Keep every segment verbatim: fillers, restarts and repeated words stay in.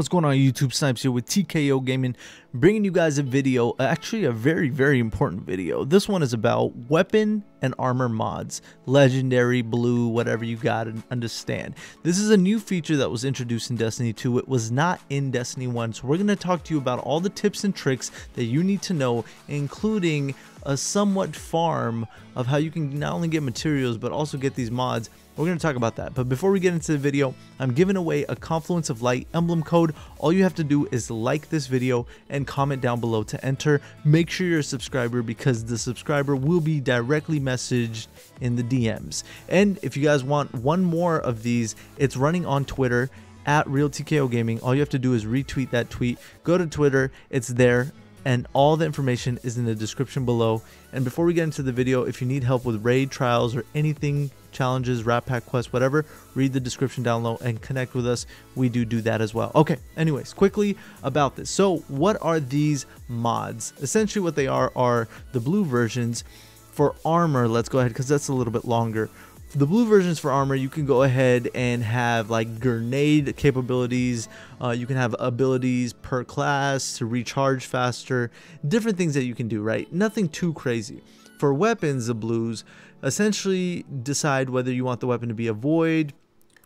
What's going on, YouTube? Snipes here with R E T K O Gaming, bringing you guys a video, actually a very, very important video. This one is about weapon and armor mods, legendary, blue, whatever you got and understand. This is a new feature that was introduced in Destiny two. It was not in Destiny one, so we're going to talk to you about all the tips and tricks that you need to know, including a somewhat farm of how you can not only get materials but also get these mods. We're going to talk about that, but before we get into the video, I'm giving away a Confluence of Light emblem code. All you have to do is like this video and comment down below to enter. Make sure you're a subscriber, because the subscriber will be directly messaged in the D Ms. And if you guys want one more of these, it's running on Twitter at RealTKO Gaming. All you have to do is retweet that tweet, go to Twitter, it's there. And all the information is in the description below. And before we get into the video, if you need help with raid trials or anything, challenges, Rat Pack quests, whatever, read the description down below and connect with us. We do do that as well. Okay, anyways, quickly about this. So what are these mods? Essentially what they are are the blue versions for armor. Let's go ahead, because that's a little bit longer. The blue versions for armor, you can go ahead and have like grenade capabilities, uh, you can have abilities per class to recharge faster, different things that you can do, right? Nothing too crazy. For weapons, the blues essentially decide whether you want the weapon to be a void,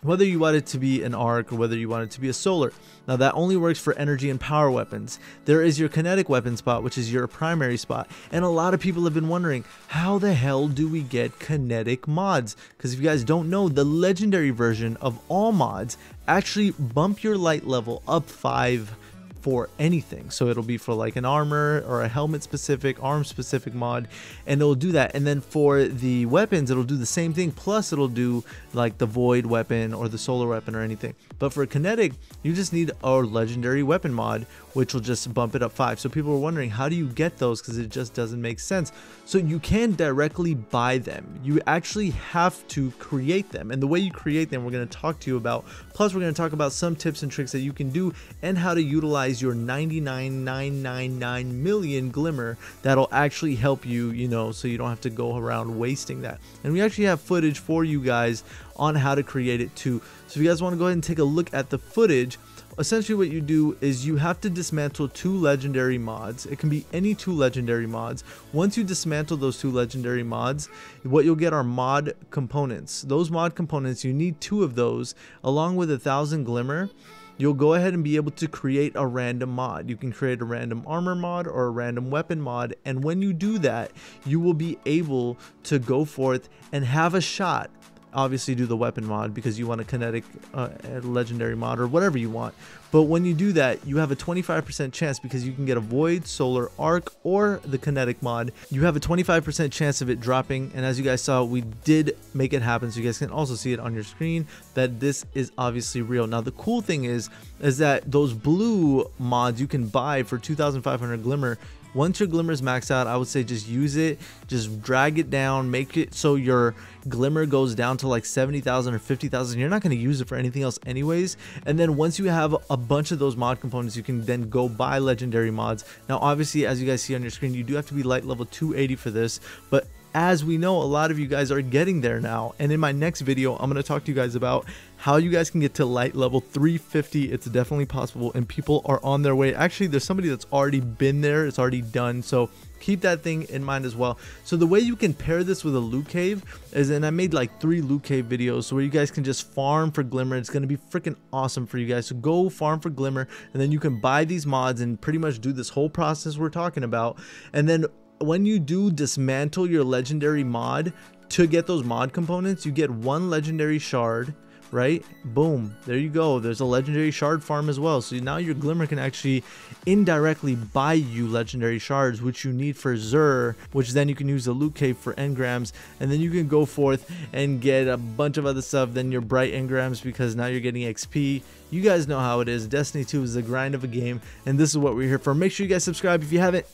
whether you want it to be an arc, or whether you want it to be a solar. Now that only works for energy and power weapons. There is your kinetic weapon spot, which is your primary spot. And a lot of people have been wondering, how the hell do we get kinetic mods? Because if you guys don't know, the legendary version of all mods actually bump your light level up five for anything. So it'll be for like an armor or a helmet specific, arm specific mod, and it'll do that. And then for the weapons, it'll do the same thing, plus it'll do like the void weapon or the solar weapon or anything. But for kinetic, you just need a legendary weapon mod, which will just bump it up five. So people are wondering, how do you get those? Because it just doesn't make sense. So you can directly buy them. You actually have to create them, and the way you create them, we're going to talk to you about. Plus we're going to talk about some tips and tricks that you can do and how to utilize your ninety-nine thousand nine hundred ninety-nine million glimmer that'll actually help you, you know, so you don't have to go around wasting that. And we actually have footage for you guys on how to create it too. So if you guys want to go ahead and take a look at the footage, essentially what you do is you have to dismantle two legendary mods. It can be any two legendary mods. Once you dismantle those two legendary mods, what you'll get are mod components. Those mod components, you need two of those along with a thousand glimmer. You'll go ahead and be able to create a random mod. You can create a random armor mod or a random weapon mod, and when you do that, you will be able to go forth and have a shot. Obviously do the weapon mod because you want a kinetic uh, legendary mod or whatever you want, but when you do that, you have a twenty-five percent chance, because you can get a void, solar, arc, or the kinetic mod. You have a twenty-five percent chance of it dropping, and as you guys saw, we did make it happen, so you guys can also see it on your screen that this is obviously real. Now the cool thing is is that those blue mods you can buy for two thousand five hundred glimmer. Once your glimmer's maxed out, I would say just use it, just drag it down, make it so your glimmer goes down to like seventy thousand or fifty thousand. You're not going to use it for anything else anyways. And then once you have a bunch of those mod components, you can then go buy legendary mods. Now obviously, as you guys see on your screen, you do have to be light level two eighty for this, but as we know, a lot of you guys are getting there now. And in my next video, I'm going to talk to you guys about how you guys can get to light level three fifty. It's definitely possible, and people are on their way. Actually, there's somebody that's already been there. It's already done. So keep that thing in mind as well. So the way you can pair this with a loot cave is, and I made like three loot cave videos, so where you guys can just farm for glimmer. It's going to be freaking awesome for you guys. So go farm for glimmer, and then you can buy these mods and pretty much do this whole process we're talking about. And then when you do dismantle your legendary mod to get those mod components, you get one legendary shard, right? Boom, there you go. There's a legendary shard farm as well. So now your glimmer can actually indirectly buy you legendary shards, which you need for Xur, which then you can use the loot cave for engrams, and then you can go forth and get a bunch of other stuff. Then your bright engrams, because now you're getting X P. You guys know how it is. Destiny two is the grind of a game, and this is what we're here for. Make sure you guys subscribe if you haven't.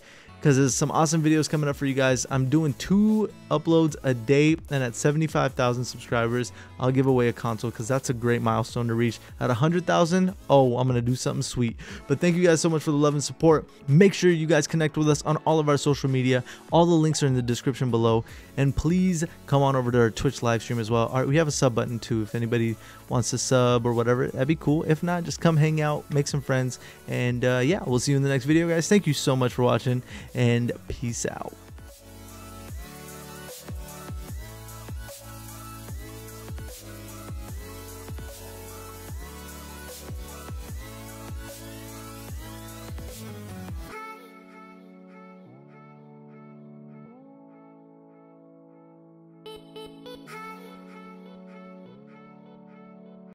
because there's some awesome videos coming up for you guys. I'm doing two uploads a day, and at seventy-five thousand subscribers, I'll give away a console because that's a great milestone to reach. At one hundred thousand, oh, I'm gonna do something sweet. But thank you guys so much for the love and support. Make sure you guys connect with us on all of our social media. All the links are in the description below, and please come on over to our Twitch live stream as well. All right, we have a sub button too. If anybody wants to sub or whatever, that'd be cool. If not, just come hang out, make some friends, and uh, yeah, we'll see you in the next video, guys. Thank you so much for watching, and peace out. Beep.